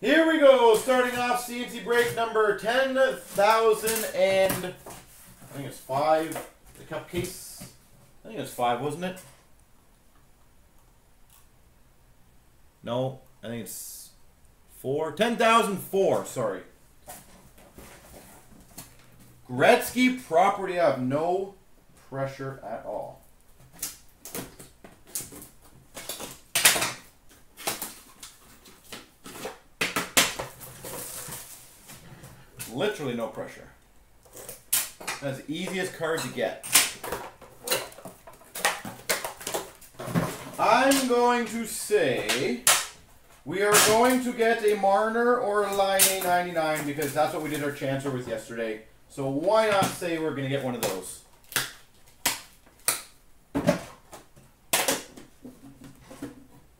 Here we go, starting off C&C break number 10,000 and I think it's 5, the cup case. I think it's 5, wasn't it? No, I think it's 4. 10,004, sorry. Gretzky property of no pressure at all. Literally no pressure. That's the easiest card to get. I'm going to say we are going to get a Marner or a Line A99 because that's what we did our chancer with yesterday. So why not say we're going to get one of those?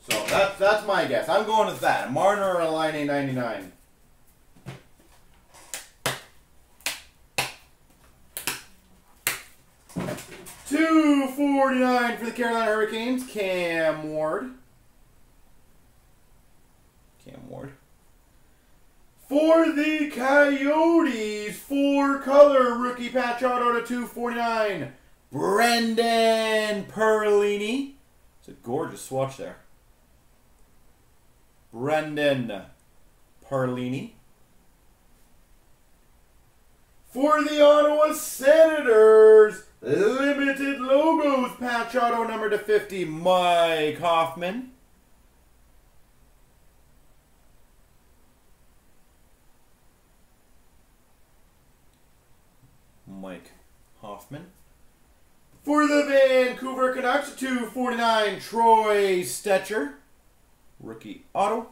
So that's my guess. I'm going with that. Marner or a Line A99. $2.49 for the Carolina Hurricanes, Cam Ward. Cam Ward. For the Coyotes, 4-color rookie patch auto to $2.49. Brendan Perlini. It's a gorgeous swatch there. Brendan Perlini. For the Ottawa Senators, limited logos patch auto number to 50, Mike Hoffman. Mike Hoffman. For the Vancouver Canucks, 249, Troy Stecher, rookie auto.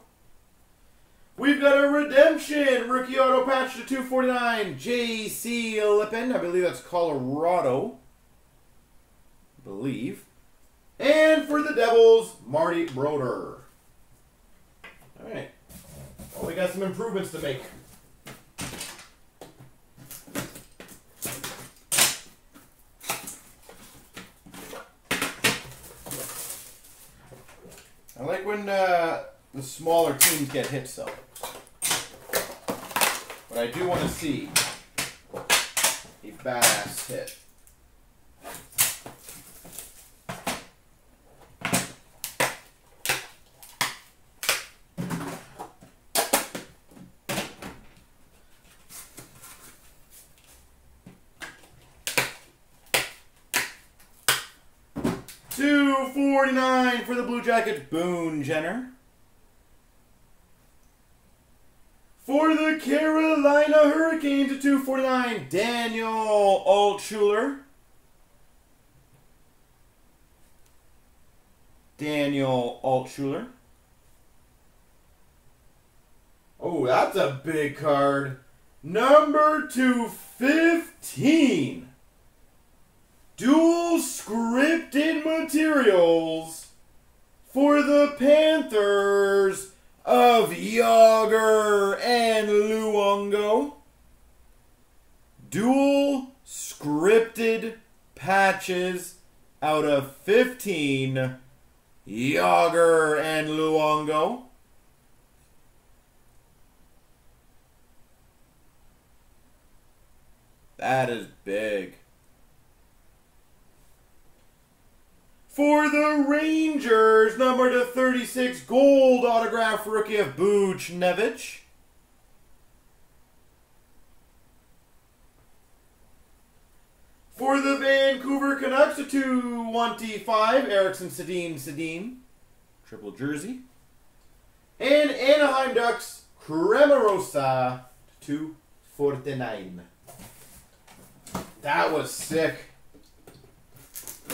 We've got a redemption rookie auto patch to 249, J.C. Lippin. I believe that's Colorado. And for the Devils, Marty Broder. All right. Well, we got some improvements to make. I like when the smaller teams get hit, so. But I do want to see a badass hit. $2.49 for the Blue Jackets, Boone Jenner. For the Carolina Hurricanes at $2.49, Daniel Altschuler. Daniel Altschuler. Oh, that's a big card. Number 215. Dual scripted materials for the Panthers of Yager and Luongo. Dual scripted patches out of 15, Yager and Luongo. That is big. For the Rangers, number to 36, gold autograph rookie of Booch Nevich. For the Vancouver Canucks, to 225, Erickson Sadine Sadim, triple jersey. And Anaheim Ducks, Cremerosa, to 249. That was sick.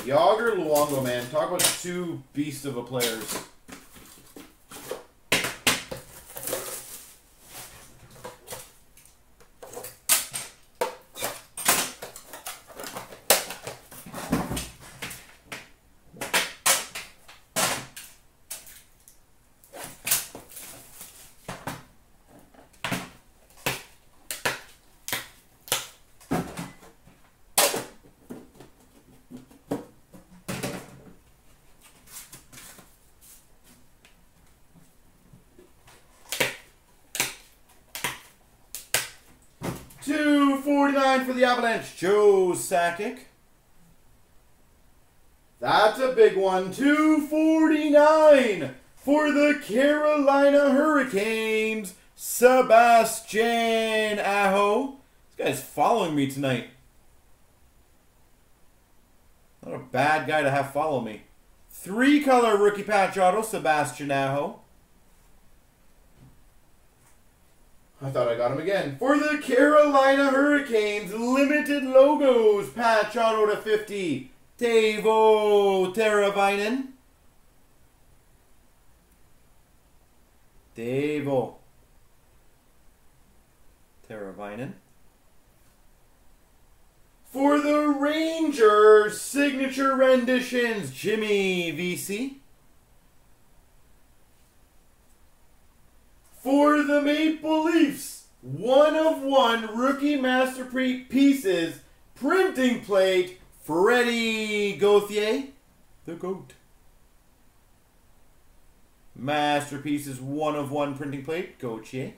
Yager, Luongo, man. Talk about two beasts of a players. $2.49 for the Avalanche, Joe Sakic. That's a big one. $2.49 for the Carolina Hurricanes, Sebastian Aho. This guy's following me tonight. Not a bad guy to have follow me. Three-color rookie patch auto, Sebastian Aho. I thought I got him again. For the Carolina Hurricanes, limited logos, patch auto /50, Teuvo Teravainen. Teuvo Teravainen. For the Rangers, signature renditions, Jimmy Vesey. For the Maple Leafs, 1/1 rookie masterpieces, printing plate, Freddie Gauthier, the GOAT. Masterpieces, 1/1 printing plate, Gauthier.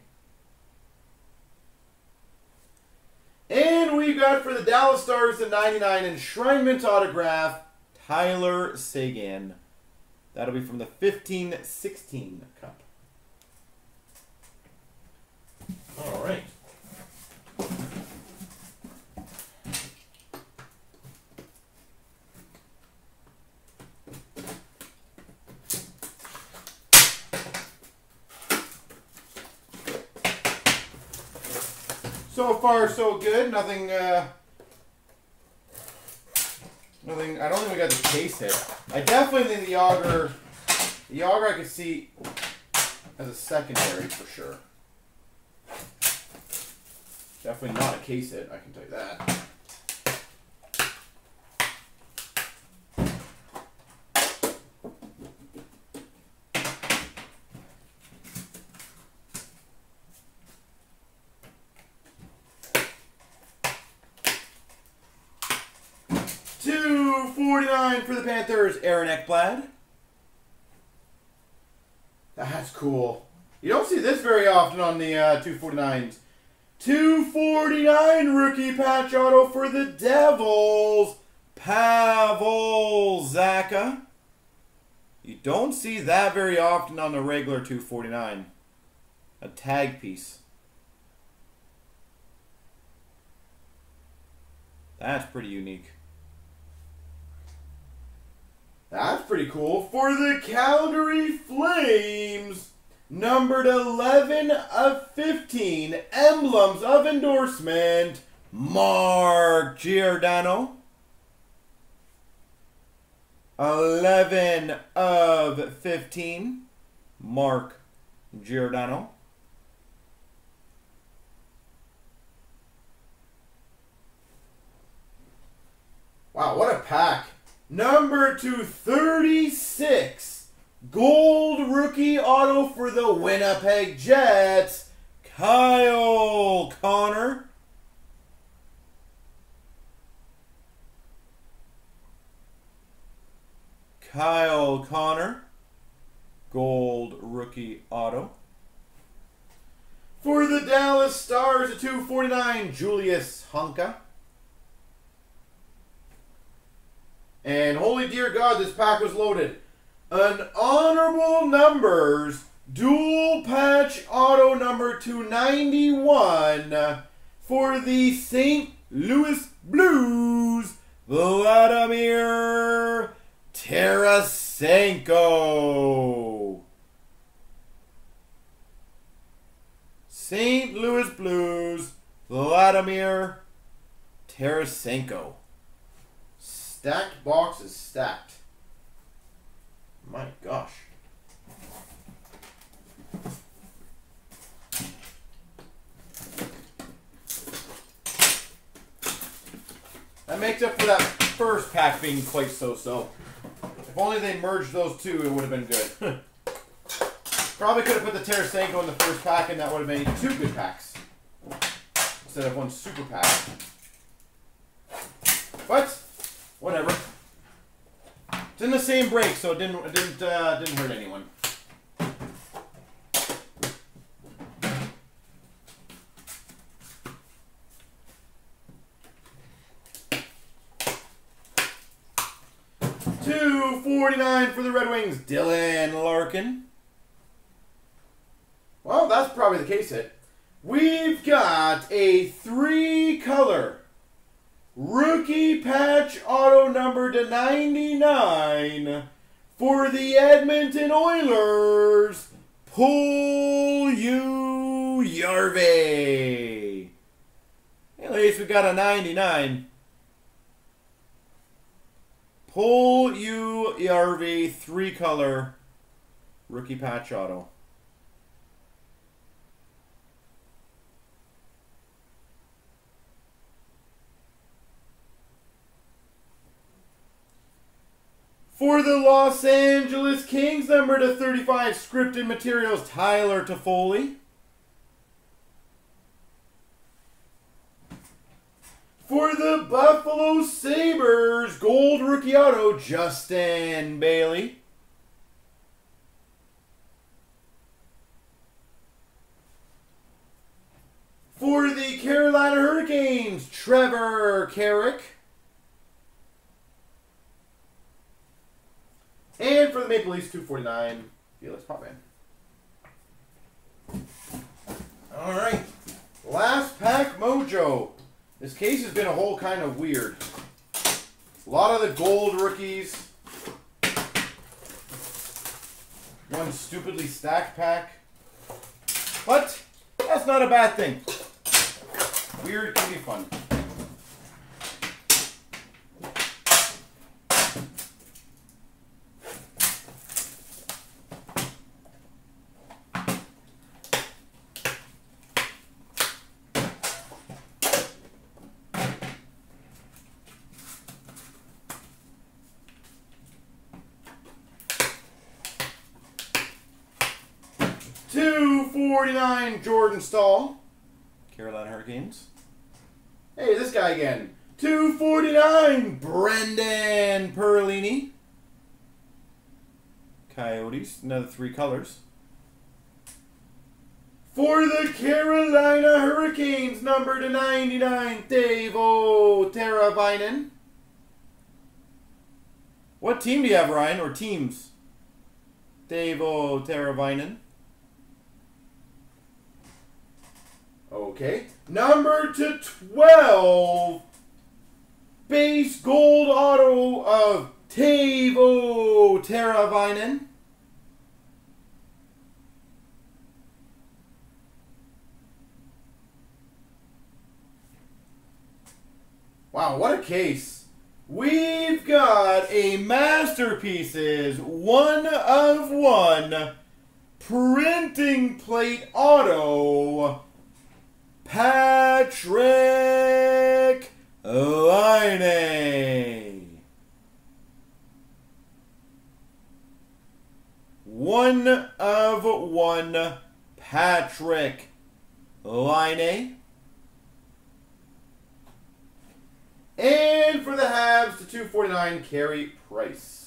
And we got for the Dallas Stars /99 enshrinement autograph, Tyler Seguin. That'll be from the 15-16 Cup. All right. So far, so good. Nothing. I don't think we got the case hit. I definitely think the Yager I could see as a secondary for sure. Definitely not a case hit, I can tell you that. $2.49 for the Panthers, Aaron Ekblad. That's cool. You don't see this very often on the 249s. $2.49 rookie patch auto for the Devils, Pavel Zacha. You don't see that very often on the regular $2.49. A tag piece. That's pretty unique. That's pretty cool. For the Calgary Flames, numbered 11/15, emblems of endorsement, Mark Giordano. 11/15, Mark Giordano. Wow, what a pack. Number 236. Gold rookie auto for the Winnipeg Jets, Kyle Connor. Kyle Connor, gold rookie auto. For the Dallas Stars /249, Julius Honka. And holy dear God, this pack was loaded. An honorable numbers dual patch auto number 291 for the St. Louis Blues, Vladimir Tarasenko. St. Louis Blues, Vladimir Tarasenko. Stacked box is stacked. My gosh. That makes up for that first pack being quite so-so. If only they merged those two, it would have been good. Probably could have put the Tarasenko in the first pack and that would have made two good packs. Instead of one super pack. But, whatever. It's in the same break, so it didn't hurt anyone. 49 for the Red Wings, Dylan Larkin. Well, that's probably the case hit. We've got a three-color rookie patch auto number /99 for the Edmonton Oilers, Pull You Yarve. At least we got a 99. Pull You Yarve three-color rookie patch auto. For the Los Angeles Kings, number /35, scripted materials, Tyler Toffoli. For the Buffalo Sabres, gold rookie auto, Justin Bailey. For the Carolina Hurricanes, Trevor Carrick. And for the Maple Leafs, 249, Felix Potvin. All right, last pack mojo. This case has been a whole kind of weird. A lot of the gold rookies. One stupidly stacked pack. But that's not a bad thing. Weird can be fun. /49 Jordan Staal, Carolina Hurricanes. Hey, this guy again. 249 Brendan Perlini, Coyotes. Another three colors. For the Carolina Hurricanes, number /99, Teuvo Teravainen. What team do you have, Ryan, or teams? Teuvo Teravainen. Okay, number /12, base gold auto of Teuvo Teravainen. Wow, what a case. We've got a Masterpieces 1/1 printing plate auto, Patrick Laine. 1/1 Patrick Laine. And for the Habs, 249 Carey Price.